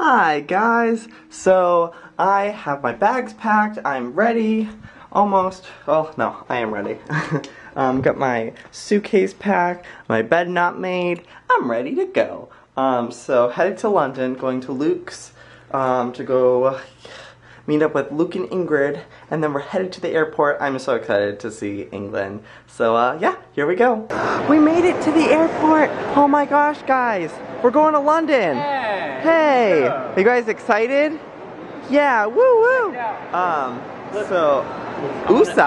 Hi guys, so I have my bags packed, I'm ready, almost, well no, I am ready. Got my suitcase packed, my bed not made, I'm ready to go. So headed to London, going to Luke's to go meet up with Luke and Ingrid, and then we're headed to the airport. I'm so excited to see England. So yeah, here we go. We made it to the airport! Oh my gosh guys, we're going to London! Hey! Hey! Are you guys excited? Yeah, woo woo! So, USA?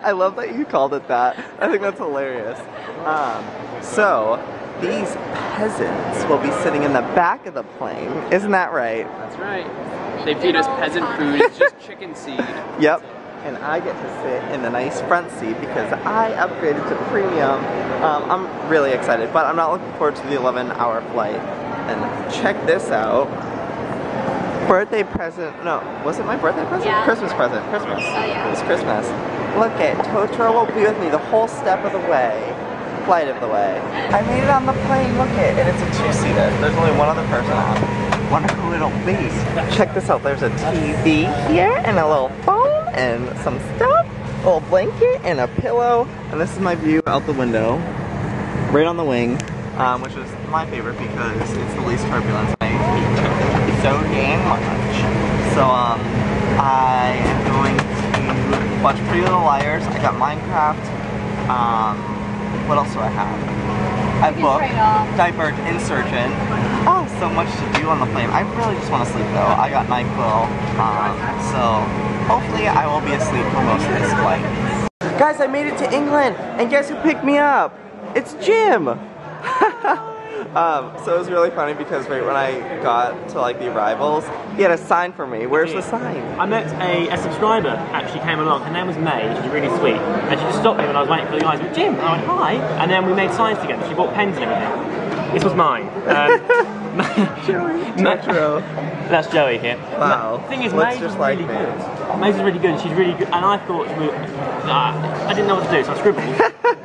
I love that you called it that. I think that's hilarious. So, these peasants will be sitting in the back of the plane. Isn't that right? That's right. They feed us peasant food, it's just chicken seed. Yep, and I get to sit in the nice front seat because I upgraded to premium. I'm really excited, but I'm not looking forward to the 11-hour flight. And check this out. Birthday present, no, was it my birthday present? Yeah. Christmas present, Christmas. Oh yeah. It was Christmas. Look at, Totoro will be with me the whole step of the way. Flight of the way. I made it on the plane, look at, and it's a two-seater. There's only one other person on. Wonder who it'll be. Check this out, there's a TV here, and a little phone, and some stuff, a little blanket, and a pillow. And this is my view out the window, right on the wing, which is my favorite because it's the least turbulence I hate so dang much. So I am going to watch Pretty Little Liars, I got Minecraft, what else do I have? I booked Divergent, Insurgent. Oh, so much to do on the plane. I really just want to sleep though. I got NyQuil, so hopefully I will be asleep for most of this flight. Guys, I made it to England, and guess who picked me up? It's Jim! So it was really funny because right when I got to like the arrivals, he had a sign for me. Where's the sign? I met a subscriber actually came along. Her name was Mae. She's really sweet, and she just stopped me when I was waiting for the guys. With Jim, and I went hi, and then we made signs together. She bought pens and everything. This was mine. Joey. That's Joey here. Wow. The thing is, Mae's just really good. Mae's is really good. She's really good, and I thought I didn't know what to do, so I scribbled.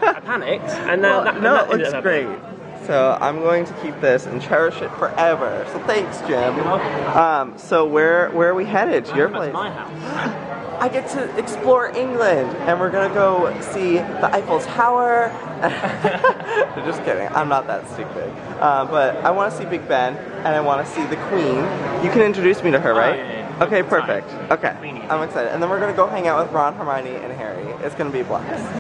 I panicked, and now it looks great. So I'm going to keep this and cherish it forever. So thanks, Jim. So where are we headed? Your place. My house. I get to explore England, and we're gonna go see the Eiffel Tower. Just kidding. I'm not that stupid. But I want to see Big Ben, and I want to see the Queen. You can introduce me to her, right? Oh, yeah, yeah. Okay, perfect. Okay, I'm excited. And then we're gonna go hang out with Ron, Hermione, and Harry. It's gonna be a blast.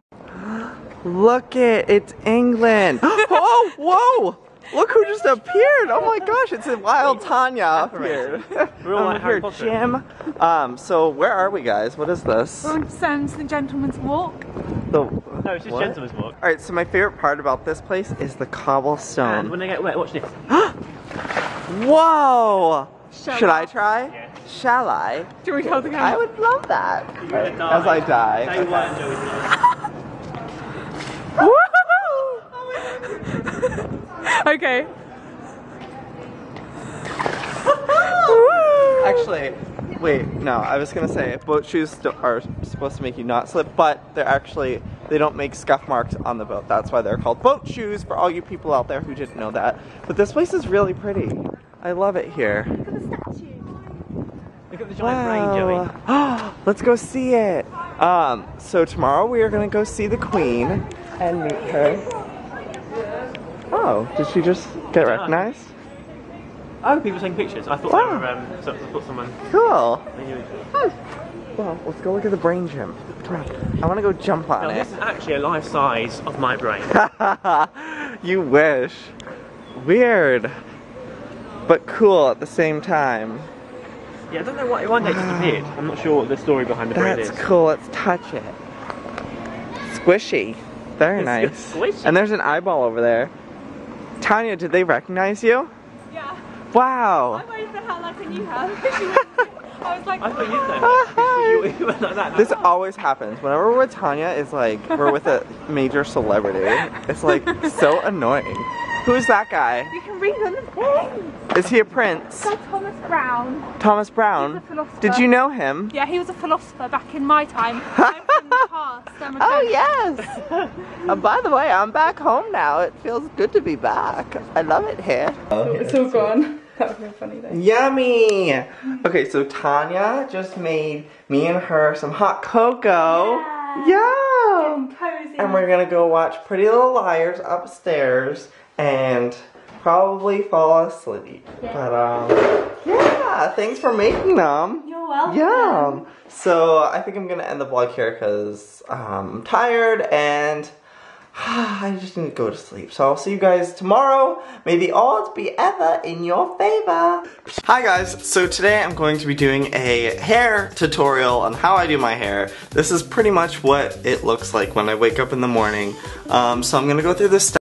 Look it, it's England. Oh, whoa! Look who just appeared! Oh my gosh, it's a wild Tanya appeared. We're all here, Jim. So where are we, guys? What is this? We're on the Gentleman's Walk. No, it's just Gentleman's Walk. All right. So my favorite part about this place is the cobblestone. And when I get wet, watch this. Whoa! Should I try? Yes. Shall I? Do we hold the camera? I would love that. Right, as I die. Okay. Okay. Actually, wait, no, I was gonna say boat shoes are supposed to make you not slip, but they're actually, they don't make scuff marks on the boat. That's why they're called boat shoes, for all you people out there who didn't know that. But this place is really pretty. I love it here. Look at the statue. Look at the giant brain, Joey. Let's go see it. So tomorrow we are gonna go see the Queen and meet her. Oh, did she just get recognized? Oh, people taking pictures. I thought they were, someone... Cool. Well, let's go look at the brain gym. Come on. I want to go jump on it. This is actually a life size of my brain. You wish. Weird. But cool at the same time. Yeah, I don't know why it disappeared. I'm not sure what the story behind the brain is. That's cool. Let's touch it. Squishy. Very nice. Squishy. And there's an eyeball over there. Tanya, did they recognize you? Yeah. Wow. I waited for her like a new have. I was like, I thought you'd know. Like, this always happens. Whenever we're with Tanya, it's like we're with a major celebrity. It's like so annoying. Who's that guy? You can read on the thing. Is he a prince? That's Thomas Brown. Thomas Brown? He's a philosopher. Did you know him? Yeah, he was a philosopher back in my time. I'm from the past. Oh, yes. By the way, I'm back home now. It feels good to be back. I love it here. Oh, it's all gone. That would be a funny thing. Yummy! Okay, so Tanya just made me and her some hot cocoa. Yeah! Yum! Cozy. And we're gonna go watch Pretty Little Liars upstairs and probably fall asleep. Yeah. But, yeah, thanks for making them. You're welcome. Yum! So, I think I'm gonna end the vlog here because I'm tired and I just need to go to sleep. So I'll see you guys tomorrow. May the odds be ever in your favor. Hi guys, so today I'm going to be doing a hair tutorial on how I do my hair. This is pretty much what it looks like when I wake up in the morning. So I'm gonna go through this stuff.